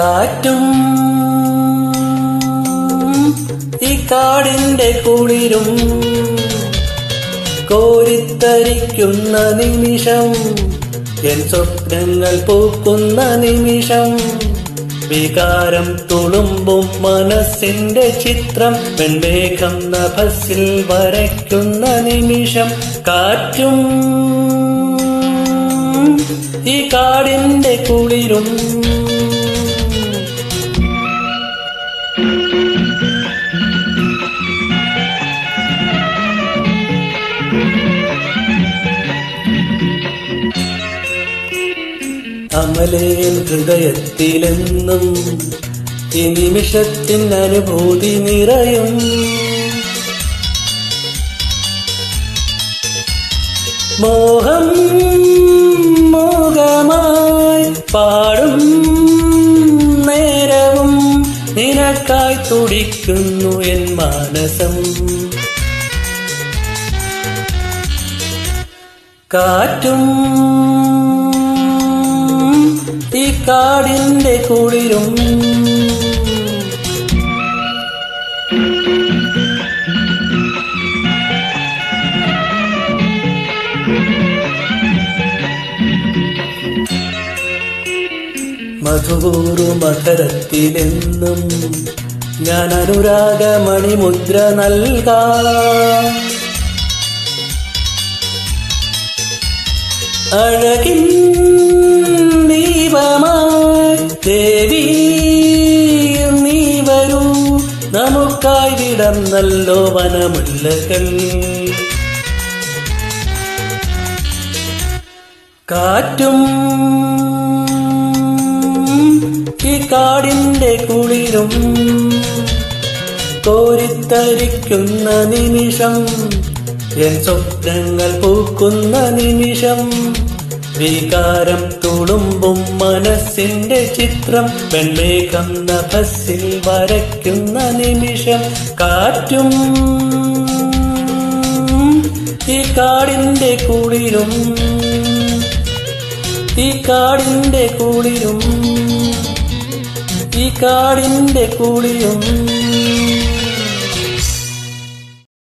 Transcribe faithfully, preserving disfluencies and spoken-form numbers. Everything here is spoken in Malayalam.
കാറ്റും ഈ കാടിന്റെ കുളിരും കോരിത്തരിക്കുന്ന നിമിഷം, എൻ സ്വപ്നങ്ങൾ പൂക്കുന്ന നിമിഷം, വികാരം തുളുമ്പും മനസ്സിന്റെ ചിത്രം വെൺമേഘം നഭസിൽ വരയ്ക്കുന്ന നിമിഷം, കാറ്റും ഈ കാടിന്റെ കുളിരും. അമലേൻ ഹൃദയത്തിലെന്നും ഈ നിമിഷത്തിൻ അനുഭൂതി നിറയും, മോഹം മോഹമായി പാടും നേരവും, നിനക്കായി തുടിക്കുന്നു എൻ മാനസം. കാറ്റും ഈ കാടിന്റെ കുളിരും. മധുപൂർവ മധുരത്തിലെന്നും ഞാൻ അനുരാഗമണിമുദ്ര നൽകാം, അഴകിൻ ദീപമായി ദേവി നീ വരൂ, നമുക്കായി വിടർന്നല്ലോ വനമുല്ലകൾ. കാറ്റും ഈ കാടിന്റെ കുളിരും കോരിത്തരിക്കുന്ന നിമിഷം, എൻ സ്വപ്നങ്ങൾ പൂക്കുന്ന നിമിഷം, വികാരം തുളുമ്പും മനസ്സിന്റെ ചിത്രം വെൺമേഘം നഭസിൽ വരയ്ക്കുന്ന നിമിഷം, കാറ്റും ഈ കാടിന്റെ കുളിരും, ഈ കാടിന്റെ കുളിരും, ഈ കാടിന്റെ കുളിരും.